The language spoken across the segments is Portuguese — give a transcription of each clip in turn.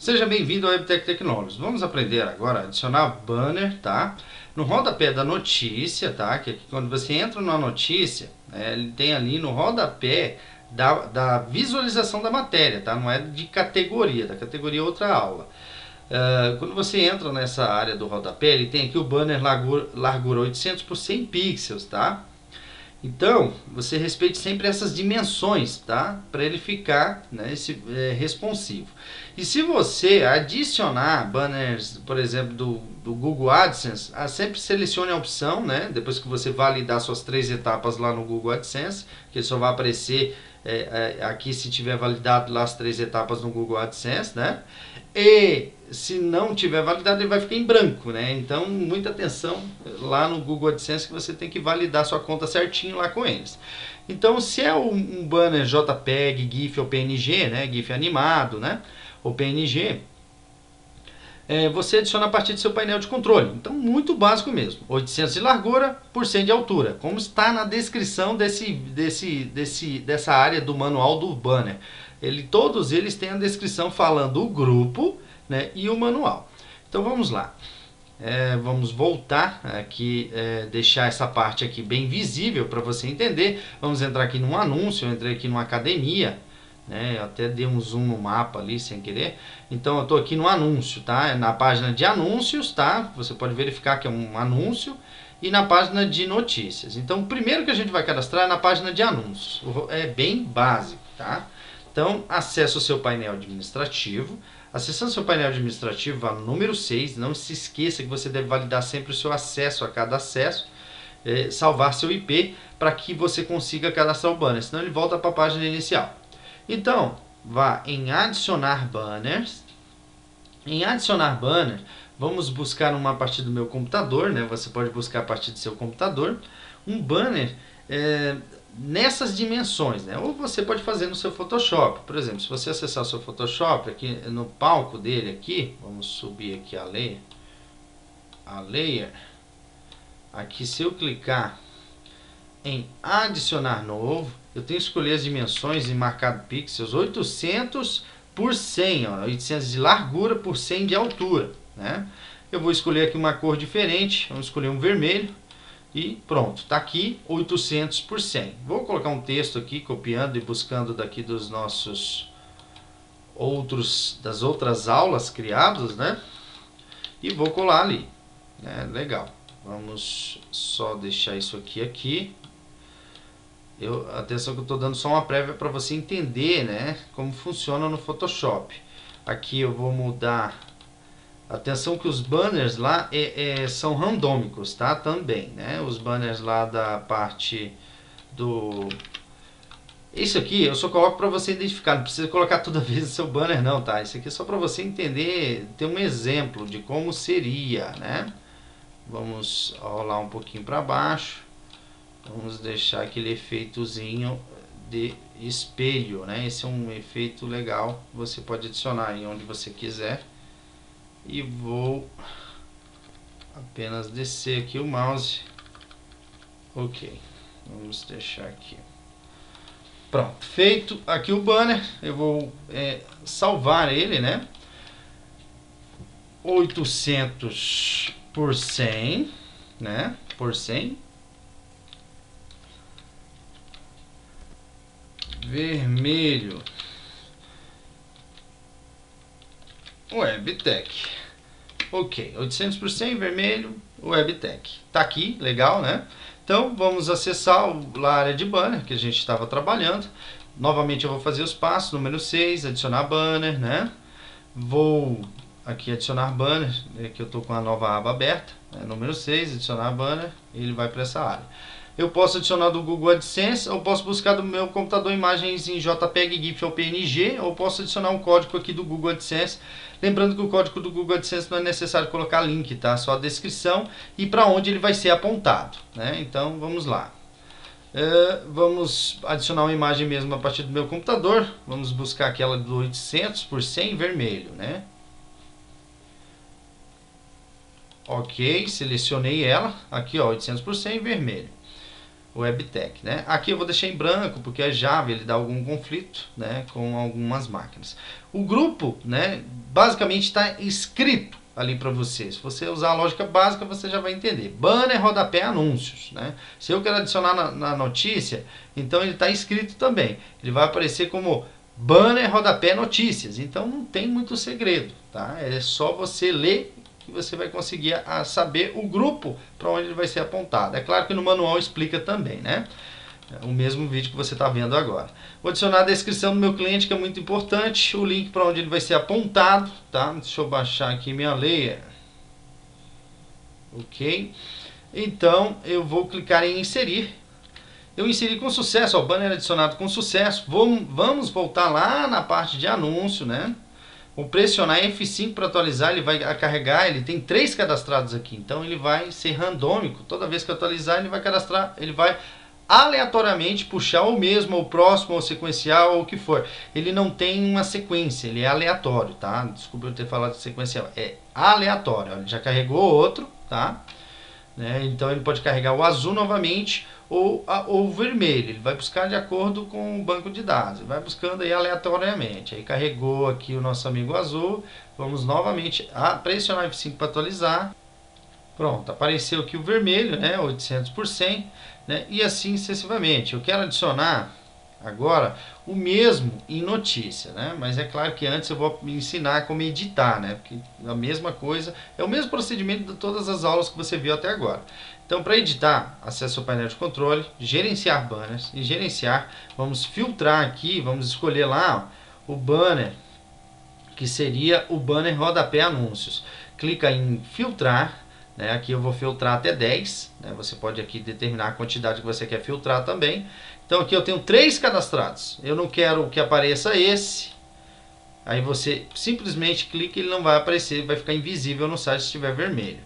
Seja bem-vindo ao WebTec Technologies. Vamos aprender agora a adicionar banner, tá? No rodapé da notícia, tá? Que quando você entra na notícia, ele tem ali no rodapé da visualização da matéria, tá? Não é de categoria, da categoria outra aula. Quando você entra nessa área do rodapé, ele tem aqui o banner largura 800×100 pixels, tá? Então, você respeite sempre essas dimensões, tá? Para ele ficar, né, responsivo. E se você adicionar banners, por exemplo, do Google AdSense, sempre selecione a opção, né? Depois que você validar suas 3 etapas lá no Google AdSense, que só vai aparecer aqui se tiver validado lá as 3 etapas no Google AdSense, né? E se não tiver validado, ele vai ficar em branco, né? Então, muita atenção lá no Google AdSense, que você tem que validar sua conta certinho lá com eles. Então, se é um banner JPEG, GIF ou PNG, né? GIF animado, né? Ou PNG, você adiciona a partir do seu painel de controle. Então, muito básico mesmo. 800 de largura por 100 de altura, como está na descrição dessa área do manual do banner. Todos eles têm a descrição falando o grupo, né, e o manual. Então vamos lá. Vamos voltar aqui, deixar essa parte aqui bem visível para você entender. Vamos entrar aqui num anúncio. Eu entrei aqui numa academia, né, eu até dei um zoom no mapa ali sem querer. Então eu estou aqui no anúncio, tá? Na página de anúncios, tá? Você pode verificar que é um anúncio. E na página de notícias. Então o primeiro que a gente vai cadastrar é na página de anúncios. É bem básico, tá? Então, acesse o seu painel administrativo. Acessando seu painel administrativo, vá no número 6. Não se esqueça que você deve validar sempre o seu acesso a cada acesso. Salvar seu IP para que você consiga cadastrar o banner. Senão ele volta para a página inicial. Então, vá em adicionar banners. Em adicionar banner, vamos buscar uma a partir do meu computador, né? Você pode buscar a partir do seu computador. Um banner... nessas dimensões, né? Ou você pode fazer no seu Photoshop, por exemplo. Se você acessar o seu Photoshop aqui no palco dele aqui, vamos subir aqui a layer, aqui, se eu clicar em adicionar novo, eu tenho que escolher as dimensões e marcar pixels 800×100, ó, 800 de largura por 100 de altura, né? Eu vou escolher aqui uma cor diferente, vamos escolher um vermelho. E pronto, tá aqui 800×100. Vou colocar um texto aqui, copiando e buscando daqui dos nossos das outras aulas criadas, né? E vou colar ali. Legal. Vamos só deixar isso aqui atenção que eu estou dando só uma prévia para você entender, né? Como funciona no Photoshop. Aqui eu vou mudar. Atenção que os banners lá são randômicos, tá? Também, né? Os banners lá da parte do... Isso aqui eu só coloco para você identificar, não precisa colocar toda vez o seu banner não, tá? Isso aqui é só para você entender, ter um exemplo de como seria, né? Vamos rolar um pouquinho para baixo. Vamos deixar aquele efeitozinho de espelho, né? Esse é um efeito legal, você pode adicionar aí onde você quiser. E vou apenas descer aqui o mouse. Ok, vamos deixar aqui. Pronto, feito aqui o banner. Eu vou salvar ele, né? 800×100, né? Por 100. Vermelho. WebTec. Ok, 800×100 vermelho, WebTec. Tá aqui, legal, né? Então vamos acessar a área de banner que a gente estava trabalhando. Novamente eu vou fazer os passos, número 6, adicionar banner, né? Vou aqui adicionar banner, que eu estou com a nova aba aberta, né? Número 6, adicionar banner, e ele vai para essa área. Eu posso adicionar do Google AdSense, ou posso buscar do meu computador imagens em JPEG, GIF ou PNG, ou posso adicionar um código aqui do Google AdSense. Lembrando que o código do Google AdSense não é necessário colocar link, tá? Só a descrição e para onde ele vai ser apontado, né? Então vamos lá. Vamos adicionar uma imagem mesmo a partir do meu computador. Vamos buscar aquela do 800×100 vermelho, né? Ok, selecionei ela. Aqui, ó, 800×100 vermelho. WebTec, né? Aqui eu vou deixar em branco porque a Java ele dá algum conflito, né, com algumas máquinas. O grupo, né, basicamente está escrito ali para você. Se você usar a lógica básica, você já vai entender. Banner, rodapé, anúncios, né? Se eu quero adicionar na notícia, então ele está escrito também. Ele vai aparecer como banner, rodapé, notícias. Então não tem muito segredo, tá? É só você ler que você vai conseguir saber o grupo para onde ele vai ser apontado. É claro que no manual explica também, né? O mesmo vídeo que você está vendo agora. Vou adicionar a descrição do meu cliente, que é muito importante. O link para onde ele vai ser apontado, tá? Deixa eu baixar aqui minha layer. Ok. Então, eu vou clicar em inserir. Eu inseri com sucesso, ó, o banner adicionado com sucesso. Vamos voltar lá na parte de anúncio, né? Vou pressionar F5 para atualizar, ele vai carregar, ele tem 3 cadastrados aqui. Então, ele vai ser randômico. Toda vez que eu atualizar, ele vai cadastrar, ele vai aleatoriamente puxar o mesmo, ou próximo, ou sequencial, ou o que for. Ele não tem uma sequência, ele é aleatório, tá? Desculpa eu ter falado de sequencial, é aleatório. Ele já carregou outro, tá? Né? Então ele pode carregar o azul novamente, ou o vermelho. Ele vai buscar de acordo com o banco de dados, ele vai buscando aí aleatoriamente. Aí carregou aqui o nosso amigo azul, vamos novamente pressionar F5 para atualizar. Pronto, apareceu aqui o vermelho, né, 800%, né, e assim sucessivamente. Eu quero adicionar agora o mesmo em notícia, né, mas é claro que antes eu vou me ensinar como editar, né, porque a mesma coisa, é o mesmo procedimento de todas as aulas que você viu até agora. Então, para editar, acesse o painel de controle, gerenciar banners, e gerenciar, vamos filtrar aqui, vamos escolher lá, ó, o banner, que seria o banner rodapé anúncios. Clica em filtrar. Aqui eu vou filtrar até 10, né? Você pode aqui determinar a quantidade que você quer filtrar também. Então aqui eu tenho 3 cadastrados, eu não quero que apareça esse. Aí você simplesmente clica e ele não vai aparecer, vai ficar invisível no site se estiver vermelho.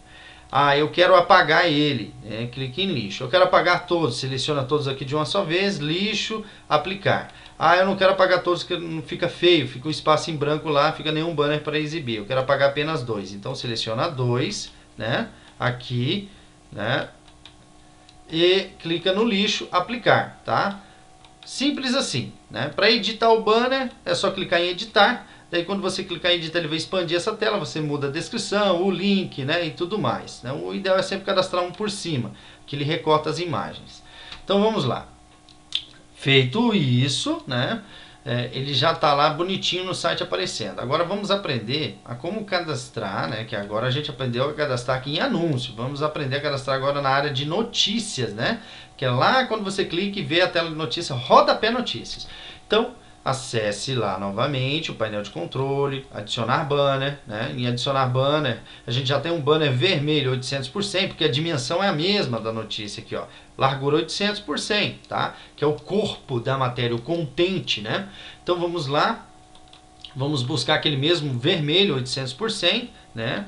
Ah, eu quero apagar ele, né? Clique em lixo. Eu quero apagar todos, seleciona todos aqui de uma só vez, lixo, aplicar. Ah, eu não quero apagar todos, que não fica feio, fica um espaço em branco lá, fica nenhum banner para exibir. Eu quero apagar apenas 2, então seleciona 2, né? Aqui, né, e clica no lixo, aplicar, tá? Simples assim, né? Para editar o banner é só clicar em editar. Daí quando você clicar em editar, ele vai expandir essa tela, você muda a descrição, o link, né, e tudo mais, né? O ideal é sempre cadastrar um por cima, que ele recorta as imagens. Então vamos lá. Feito isso, né, ele já está lá bonitinho no site aparecendo. Agora vamos aprender a como cadastrar, né? Que agora a gente aprendeu a cadastrar aqui em anúncio. Vamos aprender a cadastrar agora na área de notícias, né? Que é lá quando você clica e vê a tela de notícias, rodapé notícias. Então, acesse lá novamente o painel de controle, adicionar banner, né? Em adicionar banner, a gente já tem um banner vermelho 800%, porque a dimensão é a mesma da notícia aqui, ó. Largura 800%, tá? Que é o corpo da matéria, o contente, né? Então vamos lá, vamos buscar aquele mesmo vermelho 800%, né?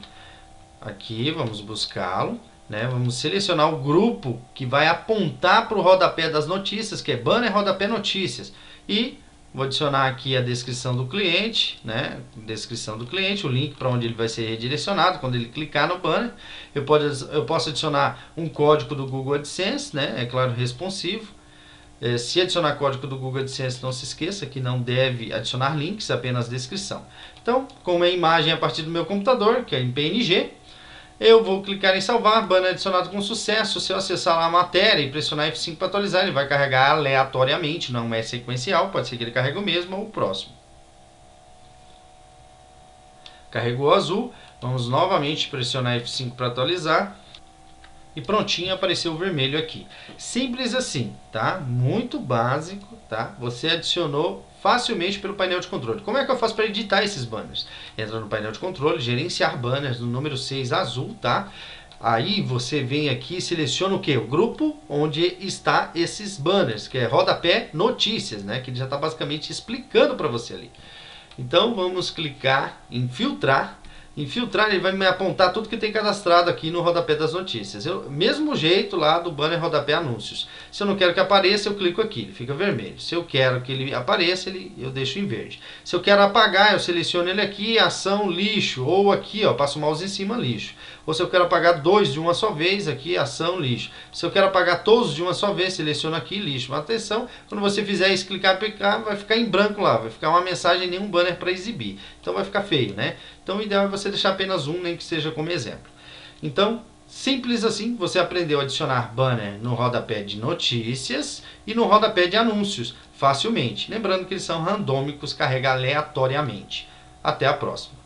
Aqui vamos buscá-lo. Né, vamos selecionar o grupo que vai apontar para o rodapé das notícias, que é banner rodapé notícias, e vou adicionar aqui a descrição do cliente, né? Descrição do cliente, o link para onde ele vai ser redirecionado quando ele clicar no banner. Eu posso adicionar um código do Google AdSense, né? É claro, responsivo. Se adicionar código do Google AdSense, não se esqueça que não deve adicionar links, apenas descrição. Então, como é imagem a partir do meu computador, que é em PNG, eu vou clicar em salvar, banner adicionado com sucesso. Se eu acessar lá a matéria e pressionar F5 para atualizar, ele vai carregar aleatoriamente, não é sequencial, pode ser que ele carregue o mesmo ou o próximo. Carregou o azul, vamos novamente pressionar F5 para atualizar. E prontinho, apareceu o vermelho aqui. Simples assim, tá? Muito básico, tá? Você adicionou facilmente pelo painel de controle. Como é que eu faço para editar esses banners? Entra no painel de controle, gerenciar banners, no número 6 azul, tá? Aí você vem aqui e seleciona o que? O grupo onde está esses banners, que é rodapé notícias, né? Que ele já está basicamente explicando para você ali. Então vamos clicar em filtrar. Em filtrar ele vai me apontar tudo que tem cadastrado aqui no rodapé das notícias. Mesmo jeito lá do banner rodapé anúncios. Se eu não quero que apareça, eu clico aqui, ele fica vermelho. Se eu quero que ele apareça, eu deixo em verde. Se eu quero apagar, eu seleciono ele aqui, ação lixo, ou aqui, ó, passo o mouse em cima, lixo. Ou se eu quero apagar dois de uma só vez, aqui, ação lixo. Se eu quero apagar todos de uma só vez, seleciono aqui, lixo. Mas atenção, quando você fizer isso, clicar, clicar, vai ficar em branco lá, vai ficar uma mensagem, nenhum banner para exibir. Então vai ficar feio, né? Então o ideal é você deixar apenas um, nem que seja como exemplo. Então, simples assim, você aprendeu a adicionar banner no rodapé de notícias e no rodapé de anúncios, facilmente. Lembrando que eles são randômicos, carrega aleatoriamente. Até a próxima.